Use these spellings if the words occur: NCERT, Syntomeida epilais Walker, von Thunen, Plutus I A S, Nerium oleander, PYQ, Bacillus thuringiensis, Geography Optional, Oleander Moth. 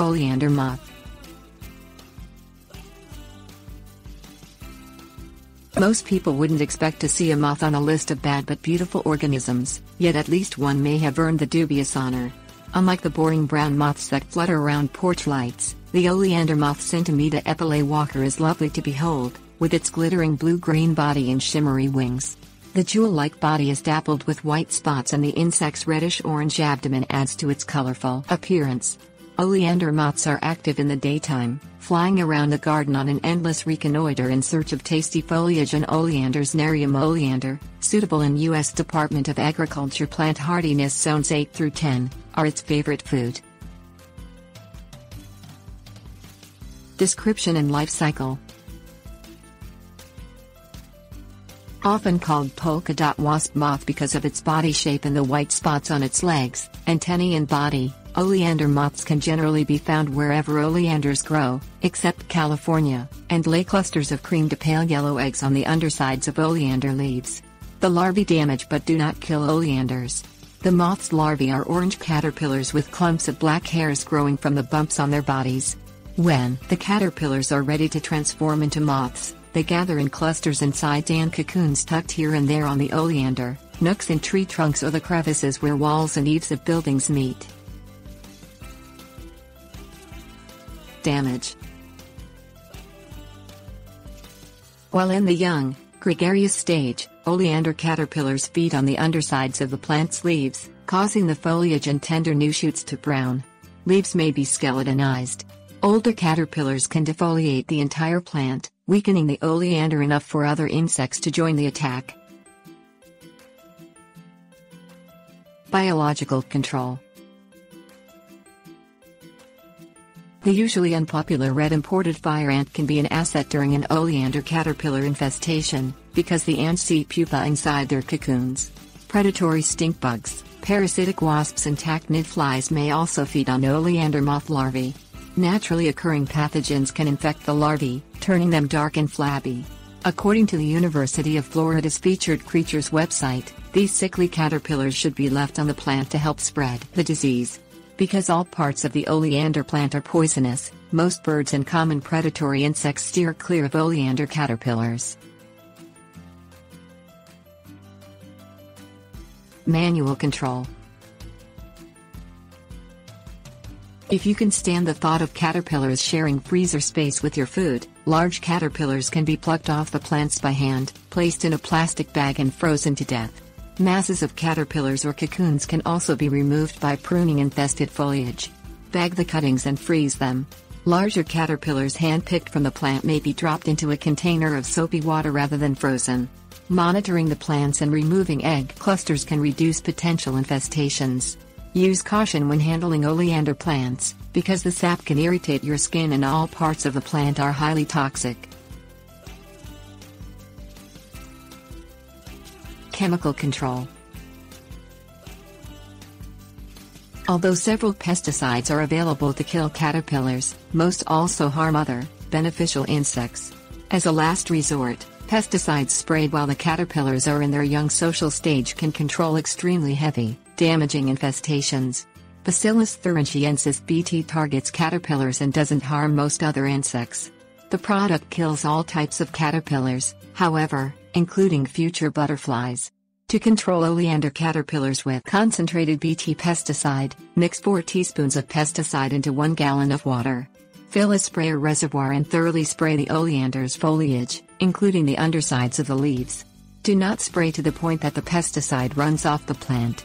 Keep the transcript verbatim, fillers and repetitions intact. Oleander moth. Most people wouldn't expect to see a moth on a list of bad but beautiful organisms, yet at least one may have earned the dubious honor. Unlike the boring brown moths that flutter around porch lights, the oleander moth Syntomeida epilais Walker is lovely to behold, with its glittering blue-green body and shimmery wings. The jewel-like body is dappled with white spots, and the insect's reddish-orange abdomen adds to its colorful appearance. Oleander moths are active in the daytime, flying around the garden on an endless reconnoiter in search of tasty foliage and oleanders. Nerium oleander, suitable in U S Department of Agriculture plant hardiness zones eight through ten, are its favorite food. Description and life cycle. Often called polka dot wasp moth because of its body shape and the white spots on its legs, antennae and body, oleander moths can generally be found wherever oleanders grow, except California, and lay clusters of cream to pale yellow eggs on the undersides of oleander leaves. The larvae damage but do not kill oleanders. The moth's larvae are orange caterpillars with clumps of black hairs growing from the bumps on their bodies. When the caterpillars are ready to transform into moths, they gather in clusters inside dan cocoons tucked here and there on the oleander, nooks in tree trunks or the crevices where walls and eaves of buildings meet. Damage. While in the young, gregarious stage, oleander caterpillars feed on the undersides of the plant's leaves, causing the foliage and tender new shoots to brown. Leaves may be skeletonized. Older caterpillars can defoliate the entire plant, weakening the oleander enough for other insects to join the attack. Biological control. The usually unpopular red imported fire ant can be an asset during an oleander caterpillar infestation, because the ants eat pupa inside their cocoons. Predatory stink bugs, parasitic wasps and tachnid flies may also feed on oleander moth larvae. Naturally occurring pathogens can infect the larvae, turning them dark and flabby. According to the University of Florida's Featured Creatures website, these sickly caterpillars should be left on the plant to help spread the disease. Because all parts of the oleander plant are poisonous, most birds and common predatory insects steer clear of oleander caterpillars. Manual control. If you can stand the thought of caterpillars sharing freezer space with your food, large caterpillars can be plucked off the plants by hand, placed in a plastic bag and frozen to death. Masses of caterpillars or cocoons can also be removed by pruning infested foliage. Bag the cuttings and freeze them. Larger caterpillars hand-picked from the plant may be dropped into a container of soapy water rather than frozen. Monitoring the plants and removing egg clusters can reduce potential infestations. Use caution when handling oleander plants, because the sap can irritate your skin and all parts of the plant are highly toxic. Chemical control. Although several pesticides are available to kill caterpillars, most also harm other, beneficial insects. As a last resort, pesticides sprayed while the caterpillars are in their young social stage can control extremely heavy, damaging infestations. Bacillus thuringiensis B T targets caterpillars and doesn't harm most other insects. The product kills all types of caterpillars, however, including future butterflies. To control oleander caterpillars with concentrated B T pesticide, mix four teaspoons of pesticide into one gallon of water. Fill a sprayer reservoir and thoroughly spray the oleander's foliage, including the undersides of the leaves. Do not spray to the point that the pesticide runs off the plant.